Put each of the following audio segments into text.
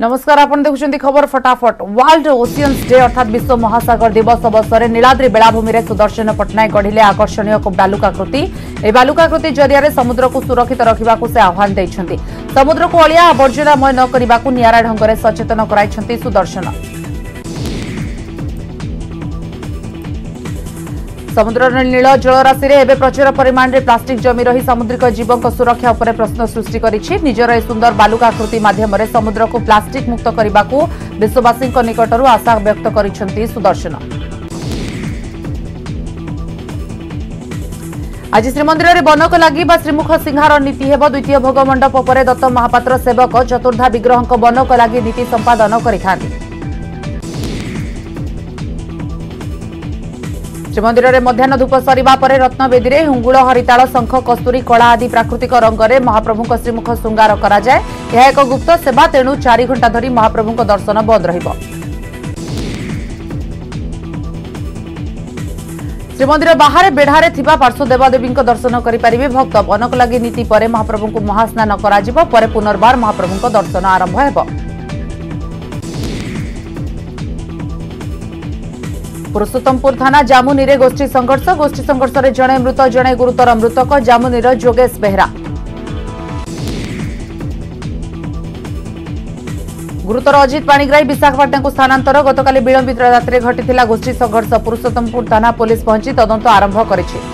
नमस्कार आपण देखुछन्ती खबर फटाफट। वर्ल्ड ओशियंस डे अर्थात विश्व महासागर दिवस अवसर में नीलाद्री बेलाभूमि में सुदर्शन पट्टनायक गढ़िले आकर्षणीय बालुकाकृति। ए बालुकाकृति जरिया समुद्र को सुरक्षित रखा से आह्वान देइछन्ती। समुद्र को अलिया आवर्जनामय न करने को नियारा ढंग से सचेतन कराइछन्ती सुदर्शन। समुद्र नील जलराशि एवं प्रचुर परिमाण में प्लास्टिक जमी रही सामुद्रिक जीवों सुरक्षा उपर प्रश्न सृष्टि करिछि। निजर ए सुंदर बालुकाकृति माध्यम समुद्र को प्लास्टिक मुक्त करने को विश्ववासी निकटरू आशा व्यक्त करिछन्ती सुदर्शन। आज श्रीमंदिर में बनक लगी श्रीमुख सिंहार नीति हेब। द्वितीय भोग मंडप पर दत्त महापात्र सेवक चतुर्धा विग्रह बनक लगी नीति संपादन करिथांती। श्रीमंदिर में मध्याह्न धूप सरिबा पर रत्नवेदी में हुंगुल हरिताल शंख कस्तूरी कला आदि प्राकृतिक रंग में महाप्रभु श्रीमुख श्रृंगार कराए। यह एक गुप्त सेवा तेणु 4 घंटा धरी महाप्रभु दर्शन बंद रहिबो। श्रीमंदिर बाहर बेढ़ारे थिबा पार्श्व देवादेवी दर्शन करिपारिबे भक्त। बनक लगी नीति पर महाप्रभु को महास्नान कराजिबो। पर पुनर्बार महाप्रभु दर्शन आरंभ हेबो। पुरुषोत्तमपुर थाना जामुनी रे गोष्ठी संघर्ष रे जणे मृत जणे गुरुतर मृतक। जामुनी रो जोगेश बेहेरा गुरुतर अजित पाणिग्राही विशाखापट्टणम को स्थानांतर। गतकाली विलंबित रात्रि घटिथिला गोष्ठी संघर्ष। पुरुषोत्तमपुर थाना पुलिस पहुंची तदंत आरंभ करिछि।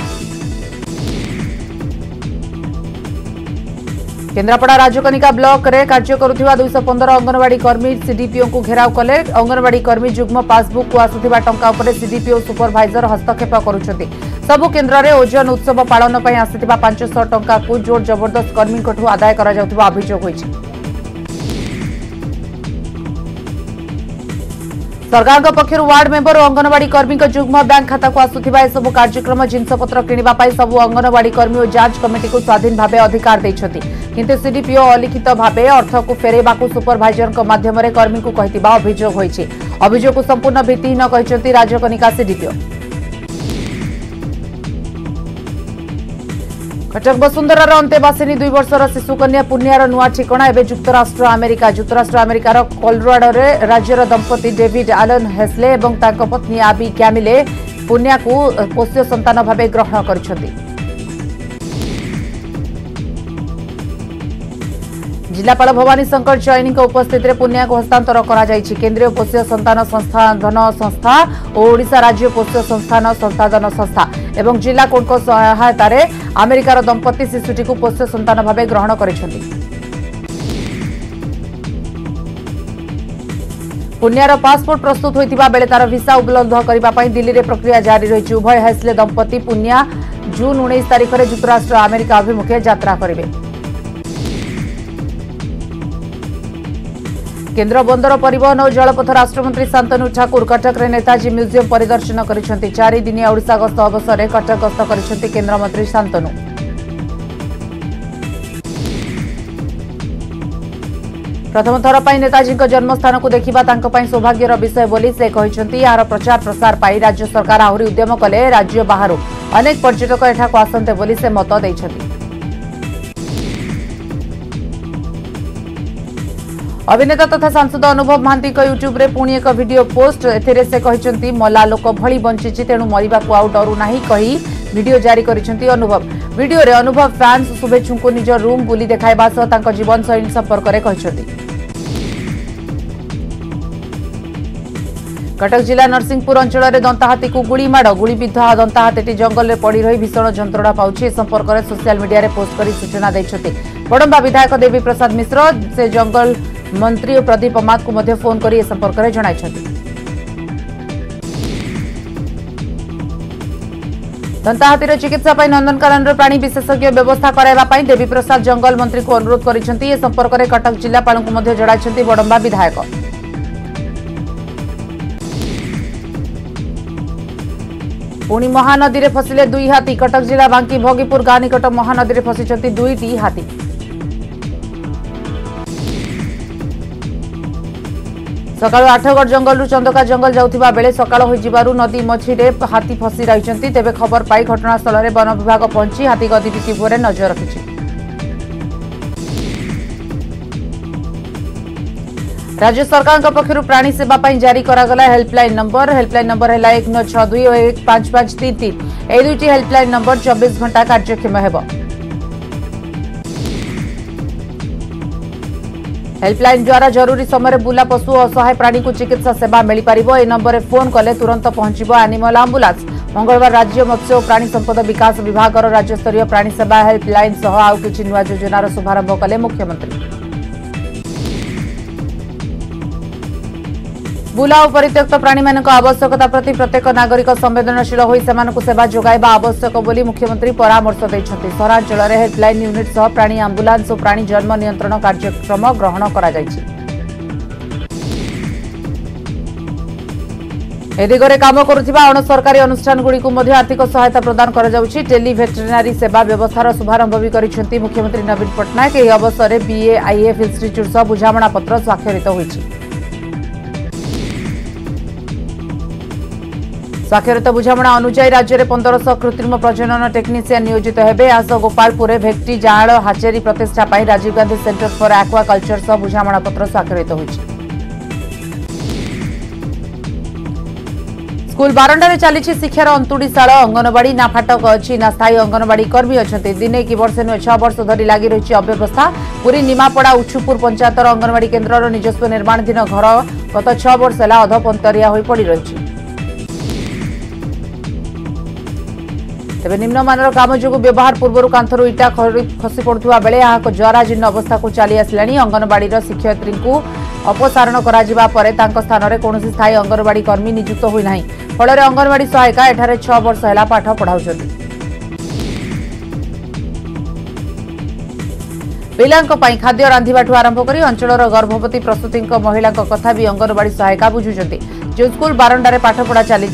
केन्द्रापड़ा राजकनिका ब्लॉक रे कार्य करुथिबा 215 अंगनवाड़ी कर्मी सीडीपीओ को घेराव कले। अंगनवाड़ी कर्मी जुग्म पासबुक को आसुथिबा टंका उपरे सीडीपीओ सुपरभाइजर हस्तक्षेप करुछथि। सबु केन्द्र रे ओजन उत्सव पालन पय आसिथिबा 500 टंका को जोर जबरदस्त कर्मी कोठु आदाय करा जाउथिबा अभियोग होइछि। सरकार का पक्षर वार्ड मेंबर और अंगनवाड़ी कर्मी का जुग्म बैंक खाता को आसुथिबा सबु कार्यक्रम जिनसपत्र किणवा पाई सबु अंगनवाड़ी कर्मी और जांच कमिटी को स्वाधीन भाव अधिकार देइछथि। किंतु सीडीपीओ अलिखित भाव अर्थ को फेरवा सुपरभाइजर के माध्यम से कर्मी को कहता अभियोग होइछि। अभियोग को संपूर्ण भित्तिहीन कहते राजकनिका सीडीपीओ। कटक वसुंधरार अंतेवासिनी 2 वर्षर शिशुकन्या पुण्यार नुआ ठिकणा एवं जुक्तराष्ट्र अमेरिका। जुक्तराष्ट्र अमेरिकार कोलोराडो राज्यर दंपति डेविड आलन हेस्ले और तांको पत्नी आबी कैमिले पुण्या को पोष्य संतान भाव ग्रहण करिसेंती। जिलापाल भवानी शंकर चैनी उपस्थित में पुण्या को हस्तांतर कराई। केन्द्रीय पोष्य संतान संस्थान संस्था और ओडिशा राज्य पोष्य संस्थान संस्थान संस्था एवं जिला कोर्ट को सहायता रे अमेरिकार दंपति शिशुटी को पोष्य संतान भाव ग्रहण करिसेंती। पुण्यार पासपोर्ट प्रस्तुत होता बेले तार भिसा उपलब्ध करने दिल्ली में प्रक्रिया जारी रही। उभय हेस्ले दंपति पुण्या जून 19 तारीख में जुक्तराष्ट्र अमेरिका अभिमुखे यात्रा करेंगे। केन्द्र बंदर परिवहन और जलपथ राष्ट्रमंत्री शांतनु ठाकुर कटक रे नेताजी म्यूजियम परिदर्शन करिसेंती। 4 दिनिया ओडिशा गस्त अवसर में कटक गस्त करिसेंती केन्द्रमंत्री शांतनु। प्रथम थर पर नेताजी जन्मस्थान को देखा सौभाग्यर विषय बोली से कहते। यार प्रचार प्रसार पर राज्य सरकार आहरी उद्यम कले। राज्य बाहर अनेक पर्यटक एठाक आसंते बोली से मत देइछथि। अभिनेता तथा सांसद अनुभव महांती को यूट्यूब रे पुणी एक वीडियो पोस्ट। एथिरे से कहते मला लोक भली बंची तेणु मरवा को आउ डरू नाही कही वीडियो जारी करिसेंती अनुभव। वीडियो रे अनुभव फैंस शुभेच्छुं को निज रूम बुली देखाइबा सह तांको जीवन शैली संपर्क रे कहते। कटक जिला नरसिंहपुर अंचल में दंताहाती को गुड़ीमाड़। गुड़ीबिधा दंताहातीटी जंगल में पड़ी रही भीषण जंत्रणा पाउछि। ए संपर्क में सोशल मीडिया रे पोस्ट करी सूचना दैछथि। बड़ंबा विधायक देवी प्रसाद मिश्र से जंगल मंत्री और प्रदीप अमात को मध्य फोन करी ए संपर्क में जणाइछथि। दंताहातीर चिकित्सा पर नंदनकानन प्राणी विशेषज्ञ व्यवस्था कराइबा पई देवी प्रसाद जंगल मंत्री को अनुरोध करिसेंती। ए संपर्क में कटक जिलापाल को मध्य जणाइछथि बड़ंबा विधायक। पुणी महानदी में फसिले 2 हाथी। कटक जिला बांकी भोगीपुर गाँ निकट महानदी में फसिंट 2टी हाथी। सकाल आठगड़ जंगल चंदका जंगल जाऊा बेले सकाल हो नदी मछी में हाथी फसी रही। तेज खबर पाई घटनास्थल में वन विभाग पहुंची हाथी गतिविधि पर नजर रखी। राज्य सरकार पक्षर प्राणी सेवा जारी कराला हेल्पलाइन नंबर है 1962 और 1553 यह दुईट हेल्पलाइन नंबर 24 घंटा कार्यक्षम हो। हेल्पलाइन द्वारा जरूरी समय बुला पशु असहाय प्राणी को चिकित्सा सेवा मिल पार ए नंबर में फोन कले तुरंत पहुंचबो एनिमल आंबुलांस। मंगलवार राज्य मत्स्य और प्राणी संपद विकास विभाग और राज्य स्तरीय प्राणी सेवा हेल्पलाइन सह आउ किछि नुआ योजनार शुभारंभ कले मुख्यमंत्री। बुला और परित्यक्त प्राणी मानक आवश्यकता प्रति प्रत्येक नागरिक संवेदनशील होई सेमानकु सेवा जोगाइबा आवश्यक बोली मुख्यमंत्री परामर्श दैछथि। सरांचल रे हेल्पलाइन यूनिट सह प्राणी आंबुलांस और प्राणी जन्म नियंत्रण कार्यक्रम ग्रहण करा जायछि। ए दिगरे काम करुथिबा अण सरकारी अनुष्ठानगुड़ी को मध्य आर्थिक सहायता प्रदान करा जाउछि। टेली भेटरनारी सेवा व्यवस्थार शुभारंभ भी करिसेंती मुख्यमंत्री नवीन पटनायक। यह अवसर में बीएआईएफ इंस्टीट्यूट सह बुझामणा पत्र स्वाक्षरित होइछि। स्वाक्षरित बुझामणा अनुसार राज्य में 1500 कृत्रिम प्रजनन टेक्निशियन नियोजित होबे। आस गोपालपुर भेक्टी जाहाल हाचेरी प्रतिष्ठा पर Rajiv Gandhi centre for aquaculture सह बुझामणा पत्र स्वाक्षरित होइछि। स्कूल बारंडार चली शिक्षार अंतुड़ीशाला अंगनवाड़ी ना फाटक अच्छी ना स्थायी अंगनवाड़ी कर्मी अच्छा दिने कि वर्ष नुहे 6 वर्ष धरी लगी रही अव्यवस्था। पूरी निमापड़ा उछुपुर पंचायतर अंगनवाड़ी केन्द्र निजस्व निर्माणाधीन घर गत 6 वर्ष है अधपंतरिया पड़ रही। तेज निम्नमानर काम जो व्यवहार पूर्व कांथर इटा खसी पड़ता बेले जराजीर्ण अवस्था को चली आसला। अंगनवाड़ी शिक्षयित्री अपसारण स्थान में कौन स्थायी अंगनवाड़ी कर्मी नियुक्त होना फल अंगनवाड़ी सहायिका एठारे 6 वर्ष है पाठ पढ़ाउछथि। पिलांक पई खाद्य रांधिबाठू आरंभ कर अंचल गर्भवती प्रसूति महिला कथा भी अंगनवाड़ी सहायिका बुझुछथि। जो स्कूल बारंडार पाठपढ़ा चली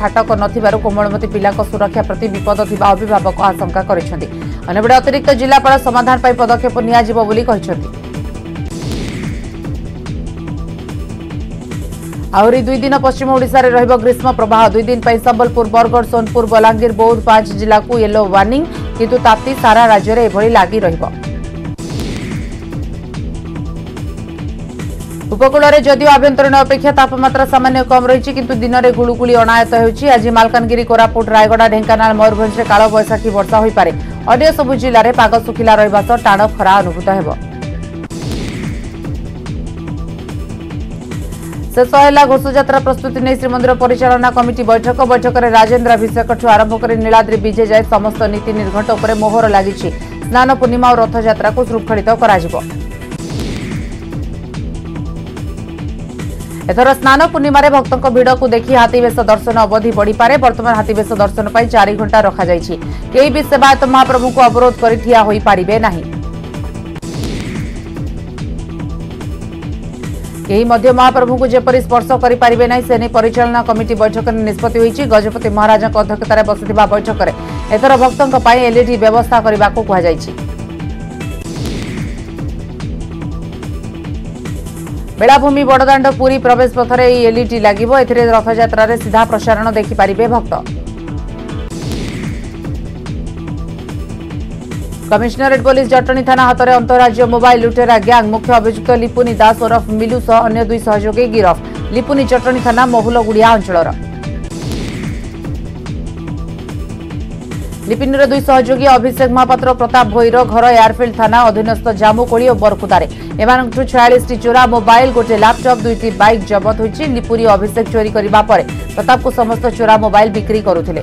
फाटक नमलमती पिला सुरक्षा प्रति विपद थिबा अभिभावक आशंका करछथि। अनेबड़े अतिरिक्त जिलापाल समाधान पर पदक्षेप नियाजिबो बोली कहछथि। आहरी 2 दिन पश्चिम ओडिशा रे रहिबो ग्रीष्म प्रवाह। 2 दिन पई संबलपुर बरगढ़ सोनपुर बलांगीर बौद्ध 5 जिला को येलो वार्निंग किंतु ताप्ती सारा राज्य रे एभली लागी रहिबो। उपकूल रे जदियो आभ्यंतरीण अपेक्षा तापमात्रा सामान्य कम रही किंतु दिन रे गुलुगुली अनायत होउछि। आज मालकानगिरी कोरापुट रायगढ़ ढेंकानाल मयूरभंज रे कालो बैसाखी वर्षा होई पारे। अन्य सबु जिल्ला रे पाग सुखिला रहिबा सह टाण खरा अनुभूत हेबो। शेष है घोषयात्रा प्रस्तुति नहीं श्रीमंदिर परिचालना कमिटी बैठक। बैठक में राजेन्द्राभिषेक आरंभ कर नीलाद्रि विजय जाए समस्त नीति निर्घट उपर मोहर लगी। स्नान पूर्णिमा और रथयात्रा को शृंखलित कर स्नान पूर्णिम भक्तों भिड़ को देखी हाथीवेश दर्शन अवधि बढ़ी पारे। बर्तमान हाथीवेश दर्शन पर 4 घंटा रखा जाए। कई भी सेवायत महाप्रभु को अवरोध कर ठिया हो पारे ना। यही मध्य महाप्रभु को जेपरी स्पर्श करें ना से नहीं परिचालना कमिटी बैठक में निष्पत्ति होती। गजपति महाराज अध्यक्षतार बसी बैठक में एथर भक्तों पर एलईडी व्यवस्था करने को कहुई। बेलाभूमि बड़दाण्ड पुरी प्रवेश पथर एलईडी लगे। रथयात्रा सीधा प्रसारण देखिपारे भक्त। कमिश्नरेट पुलिस जटणी थाना हाथों अंतर्राज्य मोबाइल लुटेरा गैंग मुख्य अभियुक्त लिपुनी दास ओरफ मिलू सह अन्य 2 सहयोगी गिरफ। लिपुनी जटणी थाना महुलगुड़िया अंचल। लिपुनीर 2 सहयोगी अभिषेक महापात्र प्रताप भोईर घर एयरफिल्ड थाना अधीनस्थ जामुकोली और बरकुदारे। एमानंठु 46 चोरा मोबाइल गोटे लैपटप 2 बाइक जबत होती। लिपुनी अभिषेक चोरी करने पर प्रताप को समस्त चोरा मोबाइल बिक्री करुले।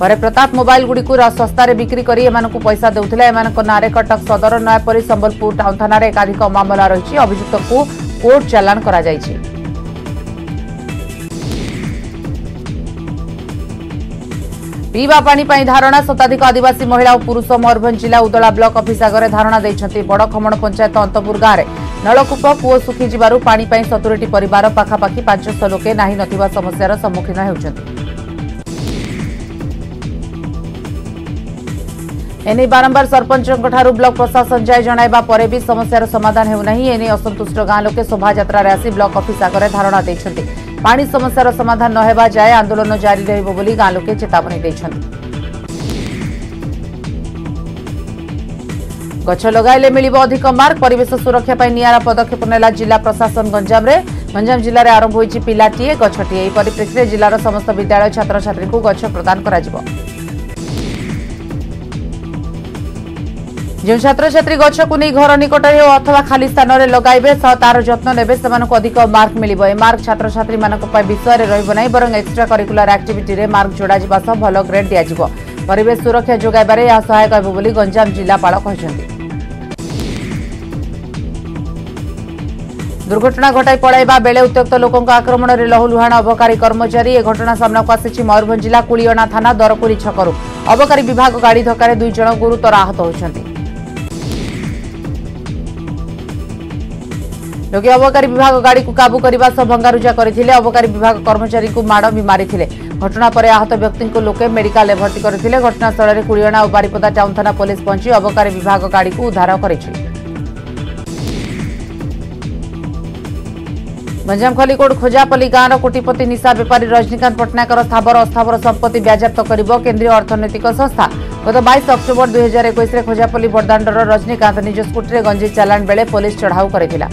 पर प्रताप मोबाइल गुड़ी सस्तारे बिक्री करी पैसा देउथिला। नारे कटक सदर नयापरी संबलपुर टाउन थाना एकाधिक मामला रही। अभियुक्त को कोर्ट चालान करा जायछि। पीवा पानी पाई धारणा। शताधिक आदिवासी महिला और पुरुष मयूरभंज जिला उदला ब्लॉक ऑफिस आगे धारणा देइछन्ति। बड़ खमण पंचायत अंतपुर गांव नलकूप कूओ सुखी जिबारु पानी पाई 70टी परिवार पाखापाखी 500 लोके नाही नथिबा समस्यार सम्मुखीन हेउछन्ति। एने बारंबार सरपंचों ब्लॉक प्रशासन जाए जणाइबा परे भी समस्यार समाधान हेउना। एने असंतुष्ट गांव लोके शोभायात्रा रे आसी ब्लॉक ऑफिस आगे धारणा देइछन्ति। पानी समस्यार समाधान न हेबा जाए आंदोलन जारी रहिबो बोली गांव लोके चेतावनी देइछन्ति। गछ लगाइले मिलिबो अधिक मार्क परिवेश सुरक्षा पर नियारा पदक्षेप नेला जिला प्रशासन गंजाम रे। गंजाम जिले में आरंभ होईछि पिलाटीए गछटीए। परिप्रेक्षी में जिलार समस्त विद्यालय छात्र छात्री को गछ प्रदान कराजिबो। जो छात्र छात्री गछ को नहीं घर निकट हो अथवा खाली स्थान में लगाइबे तार जत्न नेबे सेमानक अधिक मार्क मिलिबो। ए मार्क छात्र छात्री मानक पय विषय रे रहइबो नै बरं एक्स्ट्रा करिकुलर एक्टिविटी रे मार्क जोड़ा जिबा स भलो ग्रेड दिया जिवो। परिवेश सुरक्षा जोगाइबारे या सहायक हेबो बोली गंजाम जिलापाल कहछन्ती। दुर्घटना घटाई पड़ाइबा बेले उत्त्यक्त लोकों आक्रमण में लहुलुहाण अबकारी कर्मचारी। ए घटना सामना को आसी मयूरभंज जिला कुलियणा थाना दरकुरी छकरू अबकारी विभाग गाड़ी धक्कार दुई जन गुरुतर आहत होती। लोके अबकारी विभाग गाड़ी को काबू करने सह भंगारुजा करते। अबकारी विभाग कर्मचारी को माड़ भी मारी। घटना पर आहत व्यक्ति को लोके मेडिकल भर्ती करते। घटनास्थल में कुलियणा और बारिपदा टाउन थाना पुलिस पहुंची अबकारी विभाग गाड़ी को उद्धार कर। गंजाम खलीकोट खोजापल्ली गांव कोटिपति निशा बेपारी रजनीकांत पटनायकर स्थावर अस्थावर संपत्ति व्याजप्त करिबो केंद्रीय अर्थनैतिक संस्था। गत 22 अक्टोबर 2021 में खोजापल्ली बड़दाण्डर रजनीकांत निज स्कूटी में गंजी चालाण बेले पुलिस चढ़ाऊ करथिला।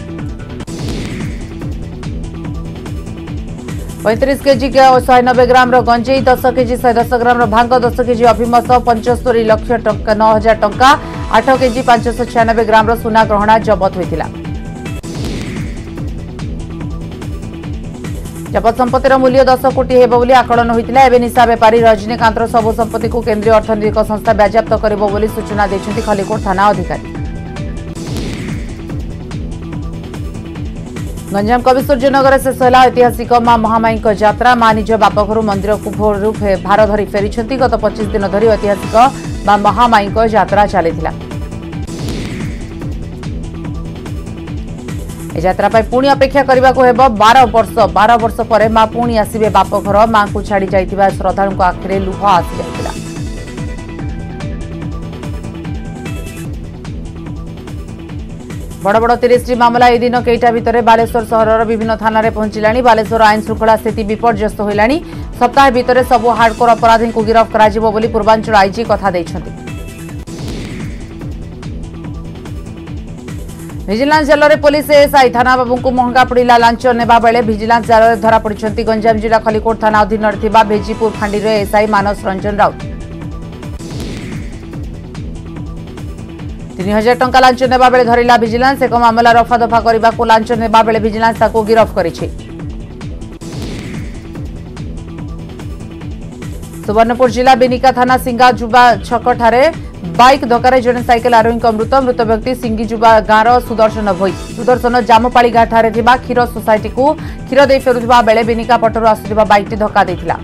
35 केजी 190 ग्राम गंजेई, 10 केजी 110 ग्राम भांग, 10 केजी अफिम सह 75,09,000 टंका, 8 केजी 596 ग्राम सुना गहना जबत होता। जबत संपत्तिर मूल्य 10 कोटी होली आकलन होता। एवं निशा बेपारी रजनीकांतर सबू संपत्ति को केंद्रीय अर्थनैतिक संस्था व्याजप्त कर सूचना देते खलीकोट थाना अधिकारी। गंजाम कविसूर्यनगर शेष है ऐतिहासिक मां महामाई यात्रा। मां निज बापघर मंदिर को भोरू भार धरी फेरी। गत 25 दिन धरी ऐतिहासिक मां महामाई यात्रा चली। यात्रा पर पुणी अपेक्षा करने को 12 वर्ष पर मां पुणी आसबे बापघर। मां को छाड़ी जाइथिबा श्रद्धालु आखिरे लुह आसी जाइथिला। बड़ बड़ 30टी मामला ए दिन केटा भितर बालेश्वर सहर विभिन्न थाना रे पहुंचिलानी। बालेश्वर आईन श्रृंखला स्थिति विपर्यस्त होइलानी। सप्ताह भितर सबु हार्डकोर अपराधी को गिरफ कराजिबो बोली पूर्वांचल आईजी कथा दैछन्ती। भिजिलांस जाल में पुलिस एएसआई थाना बाबू को महंगा पड़ा लांच नेबा बेले भिजिलांस जाल में धरा पड़ती। गंजाम जिला खलीकोट थाना अधीन भेजीपुर फांडी रे एएसआई मानस रंजन राउत 3000 टंका लांच नेबा बेले धरिला भिजिलांस। एक मामला रफा दफा करने को लांच नेबा बेले भिजिलांस ताको गिरफ करिछि। सुवर्णपुर जिला बिनिका थाना सिंगा जुबा छकठारे बाइक धक्कर जड़े सैकेल आरोही मृत। मृत व्यक्ति सिंगीजुबा गांव सुदर्शन भोई। सुदर्शन जामपाड़ी घाट क्षीर सोसाइटी को क्षीर दे फेरुवा बेले बिनिका पटर आसुवा बाइक धक्का देता।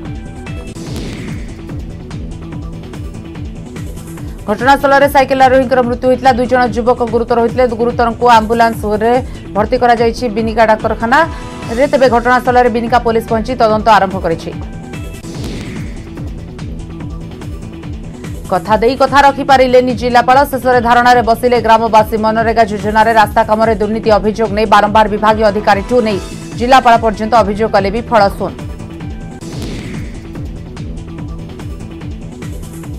घटनास्थल में सैकेल आरोही मृत्यु होता। दुई जन युवक गुरुतर होते। गुरुतर को आंबुलांस भर्ती करा डाक्तखाना। तेज घटनास्थल में बिनिका पुलिस पहुंची तदंत आरंभ कर। कथा देई कथा रखी पारिलेनि जिलापाल। शेषे धारणा रे बसिले ग्रामवासी। मनरेगा योजना रे रास्ता कम रे दुर्नीति अभियोग नहीं बारंबार विभाग अधिकारी ठू नहीं जिलापाल पर्यंत अभियोग कले भी फल शून्य।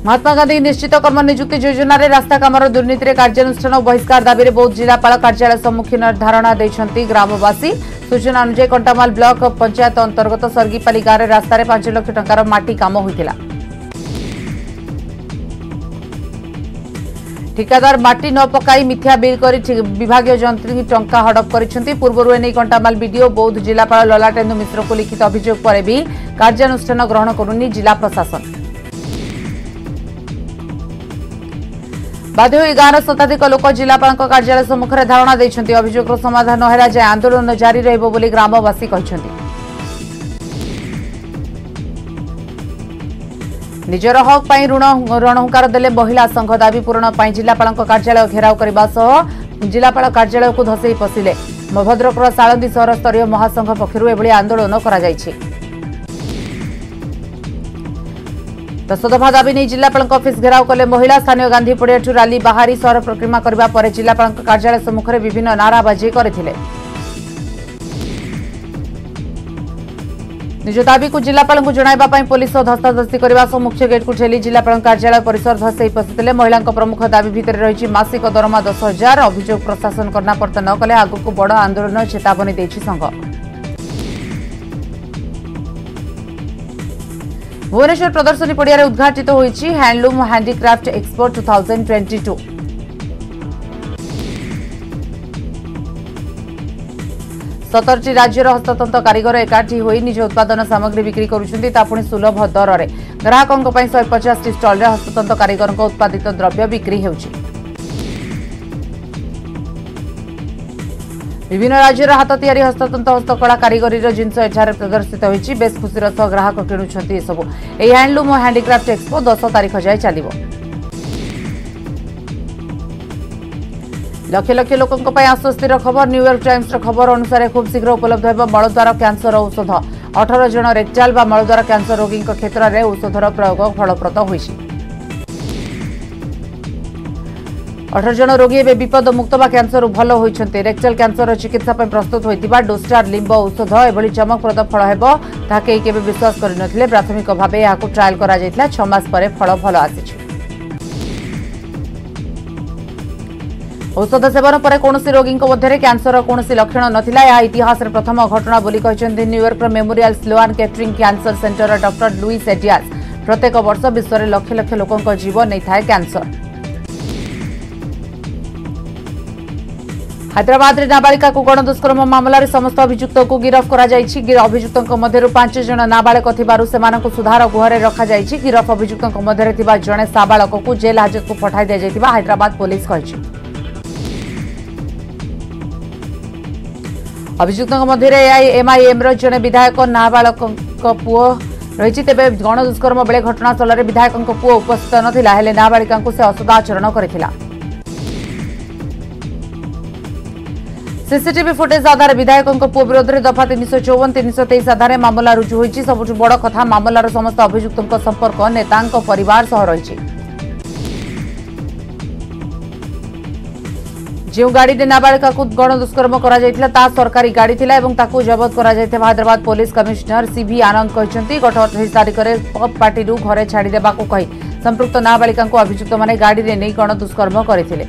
महात्मा गांधी निश्चित कर्म नियुक्ति योजना रे रास्ता कम रे दुर्नीति कार्यानुष्ठान और बहिष्कार दाबी रे बौद्ध जिलापाल कार्यालय सम्मुखीन धारणा देछन्ती ग्रामवासी। सूचना अनुसार कंटामाल ब्लॉक पंचायत अंतर्गत सर्गीपाली गांव रे रास्ता रे 5 लाख टंका माटी काम होइतिला। ठिकादार माटी न पकाई मिथ्या बिल करी विभागीय जंत्री टंका हड़प करिसेंती। पूर्व एने कंटामाल बीडीओ बौद्ध जिलापाल ललाटेन्दु मिश्र को लिखित अभियोग पर भी कार्यानुष्ठान ग्रहण करुनी जिला प्रशासन। बाध्य होई गांव शताधिक लोक जिलापाल कार्यालय सम्मुखें धारणा देइछन्ती। अभियोगर समाधान न हेला जाए आंदोलन जारी रहिबो बोली ग्रामवासी कहिसेंती। निजर हक पर रणहुंकार देले महिला संघ। दाबी पूरण पर जिलापाल कार्यालय घेराव करने सह जिलापाल कार्यालय को धसई पशिले। भद्रकपुर सालंदी शहर स्तरीय महासंघ पक्षर एभली आंदोलन करा जायछि। 10 दफा दाबी नहीं जिलापाल अफिस् घेराव कले महिला। स्थानीय गांधी पड़ियाठू रैली बाहरी शहर परिक्रमा करबा पर जिलापाल कार्यालय सम्मुखें विभिन्न नाराबाजी करथिले। निज दाबी को जिलापाल जणाइवाई पुलिस धस्ताधस्ती करने सह मुख्य गेट को ठेली जिलापाल कार्यालय परिसर धसई पशिते महिला प्रमुख दाबी भितर रही मासिक दरमा 10,000 अभियोग प्रशासन कर्णापर्त न कले आगक बड़ आंदोलन चेतावनी देछि संघ। भुवनेश्वर प्रदर्शनी पड़िया उद्घाटित होईछि हैंडलूम हैंडीक्राफ्ट एक्सपो 2022। सतरटी राज्यर हस्ततंत्र कारीगर एकाठी होई निज उत्पादन सामग्री बिक्री करुछन्ति ता पुणी सुलभ दररे ग्राहकों पर 150 स्टल रे हस्ततंत्र कारीगर उत्पादित द्रव्य बिक्री होउछि। विभिन्न राज्यर हाथ तैयारी हस्ततंत्र हस्तकला कारीगरी जिनस एठार प्रदर्शित होती बेस खुशीर सह ग्राहक किणुंट सबू हैंडलूम और हैंडीक्राफ्ट एक्सपो 10 तारीख जाए चल। लक्ष लक्ष लोकों आश्वस्तिर खबर न्यूयॉर्क टाइम्स खबर अनुसार खूब शीघ्र उपलब्ध हो मलद्वार कैंसर औषध 18 जन रेक्टाल मलद्वार कैंसर रोगी क्षेत्र में औषधर प्रयोग फलप्रद हो 18 जन रोगी एवं विपद मुक्त कैंसर भल होती रेक्टाल कैंसर चिकित्सा प्रस्तुत होता डोस्टार लिंब औषध एभली चमकप्रद फल होता के विश्वास करन प्राथमिक भाव यह ट्रायल कर 6 मास पर फल भल आ औषध सेवन पर कौन रोगी कैंसर कौन लक्षण नाला यह इतिहास प्रथम घटना New York memorial Sloan Kettering cancer centre doctor Lewis एडियास प्रत्येक वर्ष विश्व में लक्ष लक्ष लोकों जीवन नहीं था कैंसर। हैदराबाद में नाबालिका को गण दुष्कर्म मामला रे समस्त अभियुक्त को गिरफ्त करा जायछि अभियुक्तों मध्य 5 जन नाबालक थिबारु सेमानकु सुधार गुहरे रखा जायछि गिरफ्त अभियुक्तों मध्य थिबा जणे साबालक को जेल हाजत को पठाई दिया जायतिबा हैदराबाद पुलिस कहिछि। अभियुक्तों मध्य एआईएमआईएम रो जणे विधायक नाबालक पुओ रहिछि तेबे गण दुष्कर्म बेले घटनास्थल रे विधायक पुओ उपस्थित नथिला हेले नाबालिका को से असदाचरण करथिला। सीसीटीवी फुटेज आधार विधायकों पुओ विरोध में दफा 354-323 आधार में मामला रुजु होती सबुठ बड़ कथा मामलार समस्त अभियुक्तों संपर्क नेता परिवार सह रही। जो गाड़ी ने नाबालिका को गण दुष्कर्म करा सरकारी गाड़ी था और ताकू जबत करा Hyderabad police commissioner CV Anand कहते गत 28 तारीख में पब पार्टी घर छाड़ीदे कही संपृक्त नाबालिका को अभियुक्त मैंने गाड़ी में नहीं गण दुष्कर्म करते।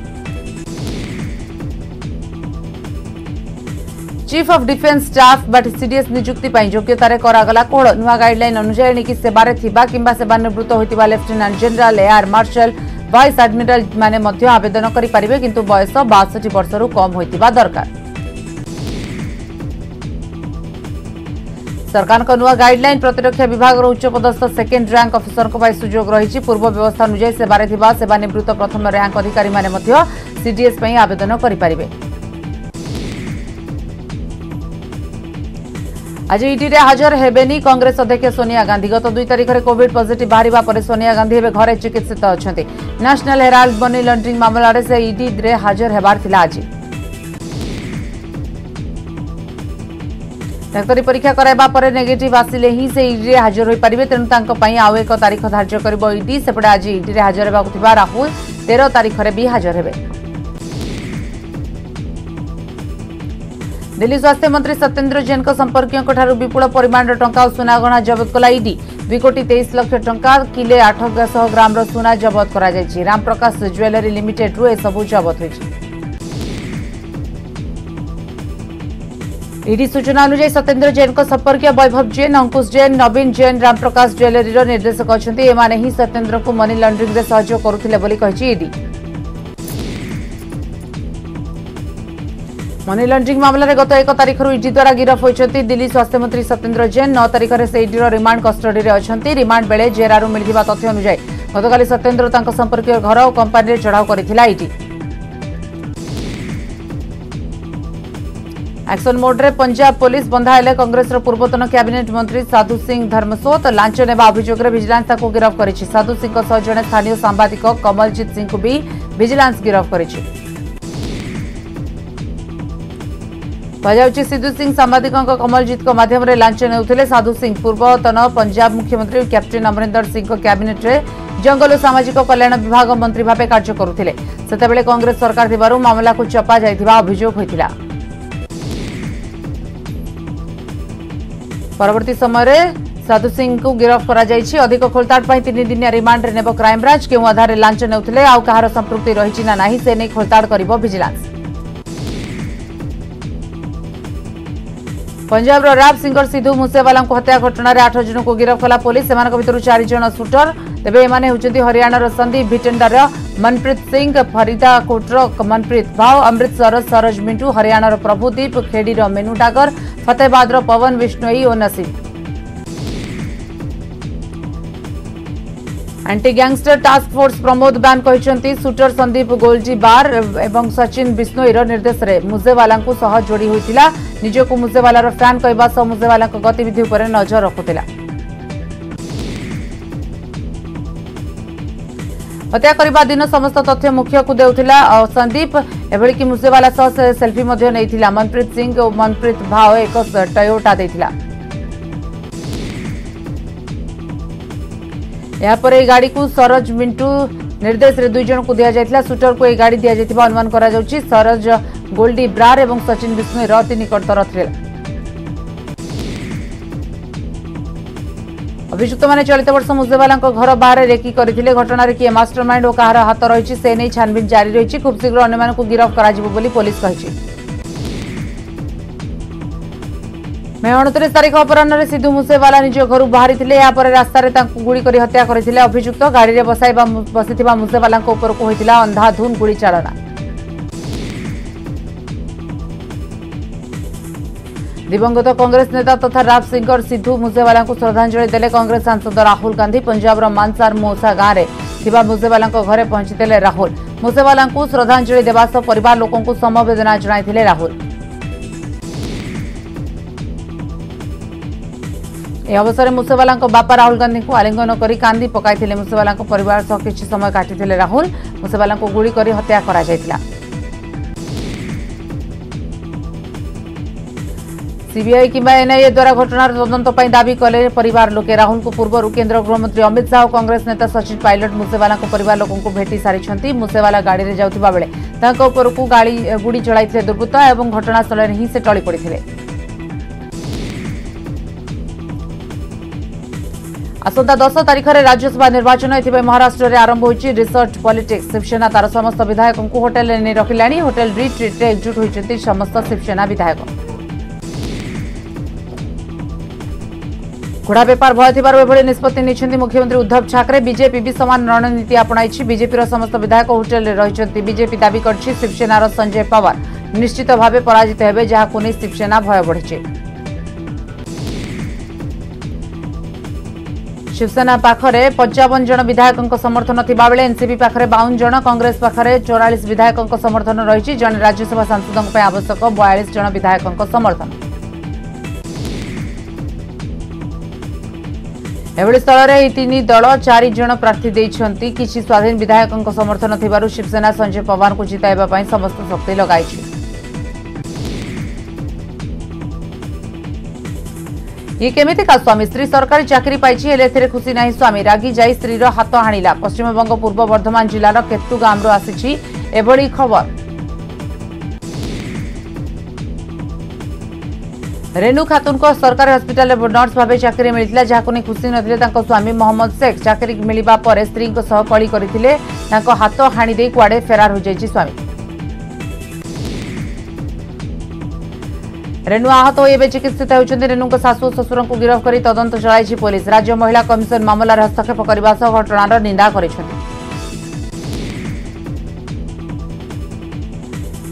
चीफ ऑफ डिफेंस स्टाफ बट सीडीएस नियुक्ति योग्यतार करागला कोड़ नुआ गाइडलाइन अनुसार नेकी सेबारे थिबा किंबा सेवानिवृत्त होइतिबा lieutenant general air marshal vice admiral माने मध्य आवेदन करि परिबे किंतु बयस 62 वर्षरु कम होइतिबा दरकार। सरकार को नुआ गाइडलाइन प्रतिरक्षा विभाग उच्च पदस्थ सेकेंड रैंक अफिसर को सुयोग रही पूर्व व्यवस्था अनुसार सेबारे थिबा सेवानिवृत्त प्रथम रैंक अधिकारी माने मध्य सीडीएस पई आवेदन करि परिबे। आज ईडी हाजर हेबेनी कांग्रेस अध्यक्ष सोनिया गांधी गत 2 तारीख में कोविड पॉजिटिव बाहरिबा परे सोनिया गांधी एबे घरे चिकित्सित अछंती नेशनल हेराल्ड मनी लॉन्ड्रिंग मामला रे से ईडी रे हाजर हेबार थिला। आज डाक्टरी परीक्षा कराइबा परे नेगेटिव आसिले ही से ईडी हाजर होई परिबे तेनु तांको पई आउ एक तारीख धार्य करिबो ईडी सेपडे आज ईडी हाजर हेबाकु थिबा राहुल 13 तारीख रे भी हाजर हेबे। दिल्ली स्वास्थ्य मंत्री सत्येन्द्र जैन संपर्कियों विपुल परिमाण टंका और सुना गहना जबत कला ईडी 2,23,00,000 टंका किले 800 ग्राम सुना जबत करा जायछि रामप्रकाश ज्वेलरी लिमिटेड रु सबू जबत होइछि। ईडी सूचना अनुसार सत्येन्द्र जैन संपर्किय वैभव जैन अंकुश जैन नवीन जैन रामप्रकाश ज्वेलरी निर्देशक अछंती एमाने ही सत्येन्द्र को मनी लॉन्ड्रिंग रे सहयोग करुथिले बोली कहिछि ईडी। मनी लॉन्ड्रिंग मामलें गत 1 तारीख ईडी द्वारा गिरफ्त होती दिल्ली स्वास्थ्य मंत्री सत्येन्द्र जैन 9 तारीख से ईडी रिमांड कस्टडी में अच्छा रिमांड बेले जेरार मिलता तथ्य अनुसार गतकाली सत्येन्द्र संपर्क घर और कंपनी में चढ़ाऊ करथिला ईडी। एक्शन मोड रे पंजाब पुलिस बंधाइले कांग्रेस पूर्वतन कैबिनेट मंत्री साधु सिंह धर्मसोत लांच ने अभियोग में विजिलेंस गिरफ्त कर साधु सिंह जड़े स्थानीय सांबादिक कमलजीत सिंह को भी विजिलेंस गिरफ्त कर। कहु सिद्धू सिंह सांबादिक कमलजीत मध्यम लांच ने साधु सिंह पूर्वतन पंजाब मुख्यमंत्री कैप्टन अमरिंदर सिंह कैबिनेट में जंगल और सामाजिक कल्याण विभाग मंत्री भाव कार्य करुते सेतेबेले कांग्रेस सरकार थिबारु मामला को चपा जाइथिबा अभियोग होइतिला। परवर्ती समय साधु सिंह को गिरफ करोलताड़दिनिया रिमांड नेब क्राइमब्रांच क्यों आधार लांच ने आउ कहार संपृक्ति रही ना नहीं से नहीं खोलताड़ कर vigilance. Punjab rap singer Sidhu Moosewala हत्या घटन 8 जन को गिरफ कला पुलिस भर 4 जन सुटर तेरे एमाने हरियाणार संदीप भिटेंडर मनप्रीत सिंह फरीदाकोटर मनप्रीत भाव अमृतसर सरज मिंटू हरियाणार प्रभुदीप खेड़ी मेनू डागर फतेहबादर पवन विष्णोई और नसीब। Anti gangster task force Pramod Ban कहते सुटर संदीप गोल्डी बार एवं सचिन बिश्नोईर निर्देश में मूसेवाला जोड़ी होता निजक मूसेवालार फैन कहवा सह मूसेवाला गतिविधि पर नजर रखुला। हत्या करने दिन समस्त तथ्य मुख्य को देउथिला संदीप एभलिकी मूसेवाला सह सेल्फी नहीं मनप्रीत सिंह और मनप्रीत भाव एक टयोटा देथिला। यापर यह गाड़ी को सरज मिंटू निर्देश में 2 जन को दिया जाता सुटर को यह गाड़ी दि जाता अनुमान करा जाउछि सरज गोल्डी ब्रार और सचिन विष्णु रति निकटतर थ्रिल। अभियुक्त मैंने चलित वर्ष मूसेवाला घर बाहर रेकी करथिले घटना किए मास्टरमाइंड और कहार हाथ रही से नहीं छानबीन जारी रही खूब शीघ्र अन्य गिरफ्त कर पुलिस कही। मे 29 तारीख अपराह्न सिद्धू मूसेवाला निज घर बाहरी थे रास्तार गुड़ी कर हत्या करते अभियुक्त गाड़ी में बसी मूसेवाला उपरक होता अंधाधुन गुड़ी चालना। दिवंगत कांग्रेस नेता तथा रैप सिंगर सिद्धू मूसेवाला श्रद्धांजलि देले कांग्रेस सांसद राहुल गांधी। पंजाबर मानसार मोसा गांव में मूसेवाला घर पहुंचते राहुल मूसेवाला श्रद्धांजलि देवा सह परिवार लोक समबेदना जनाई राहुल। यह अवसर में मूसेवाला बापा राहुल गांधी को आलिंगन कर कांदी पकाई मूसेवाला परिवार सह किसी समय काटी राहुल मूसेवाला गुड़ी कर हत्या करा जायतिला। सीबीआई किंवा एनआईए द्वारा घटनार तदंत पई दाबी कले परिवार लोके। राहुल को पूर्व केन्द्र गृहमंत्री अमित शाह और कांग्रेस नेता सचिन पायलट मूसेवाला परिवार लोक भेटी सारी। मूसेवाला गाड़ी में जाउथिबा बेले तांका उपरकू गुड़ी चलाइथिले दुर्बृत्त और घटनास्थल में ही से टळी पड़िथिले। आसंता 10 तारीख में राज्यसभा निर्वाचन ए महाराष्ट्र में आरंभ होती रिसर्च पॉलिटिक्स। शिवसेना तार समस्त विधायक को होटेल नहीं रखिला होटेल रिट्रीट में एकजुट होती समस्त शिवसेना विधायक। घोड़ा बेपार भय थी निष्पत्ति मुख्यमंत्री उद्धव ठाकरे। बीजेपी भी समान रणनीति अपनाई बीजेपी समस्त विधायक होटेल रही बीजेपी दावी कर शिवसेनार संजय पवार निश्चित भाव पराजित होते जहां नहीं शिवसेना भय बढ़ी। शिवसेना पाखरे 55 जन विधायकों समर्थन थिबाबेले एनसीपी पाखरे 52 जन कांग्रेस पाखरे 44 विधायकों समर्थन रही जन राज्यसभा सांसदों पर आवश्यक 42 जन विधायकों समर्थन। एभली स्थल में तीन दल 4 जन प्रार्थी देइछंती किसी स्वाधीन विधायकों समर्थन थिबारु शिवसेना संजय पवार को जिताइबा पई समस्त शक्ति लगाई। ये केमिति का स्वामी स्त्री सरकारी चाकरी पाई खुशी ना स्वामी रागी जाई स्त्रीर हाथ हाणिला। पश्चिमबंग पूर्व बर्धमान जिलार केतु गांव आसी एभली खबर। रेणु खातून को सरकारी हस्पिटाल नर्स भाव चाकरी मिलता जहां नहीं खुशी ना स्वामी मोहम्मद शेख। चाकरी मिलवा पर स्त्री कली करते हाथ हाणी कुआडे फेरार हो जाए स्वामी। रेणु आहत हो चिकित्सित होती रेणु शाशु शशुर को गिरफ्त कर तदंत चलाई पुलिस। राज्य महिला कमिशन मामलार हस्तक्षेप करने घटनार निंदा कर।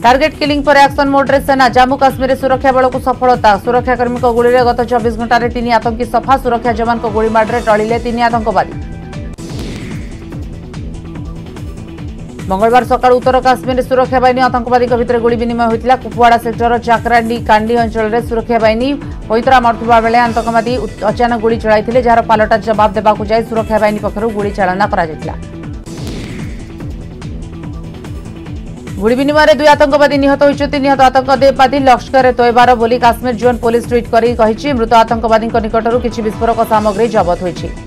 टार्गेट किलिंग पर एक्शन मोड रे सेना। जम्मू काश्मीर सुरक्षा बल को सफलता। सुरक्षाकर्मी गोली में गत 24 घंटे 3 आतंकी सफा। सुरक्षा जवान गोलीमाड़ में टलिले 3 आतंकवादी। मंगलवार सकाल उत्तर काश्मीर सुरक्षा बाहिनी आतंकवादी भितर गोली विनिमय होता। कुपवाड़ा सेक्टर चाकरांडी कांडी अंचल में सुरक्षा बाहिनी पैतरा मारुवा बेले आतंकवादी अचानक गोली चलाई जार पालटा जवाब देवा जाए सुरक्षा बाहिनी पक्षर गोली चालना। गोली विनिमय 2 आतंकवादी निहत होती। निहत आतंकवादी लश्कर तोयबार बोली काश्मीर जोन पुलिस ट्विट कर मृत आतंकवादी निकटर किसी विस्फोरक सामग्री जबत होती।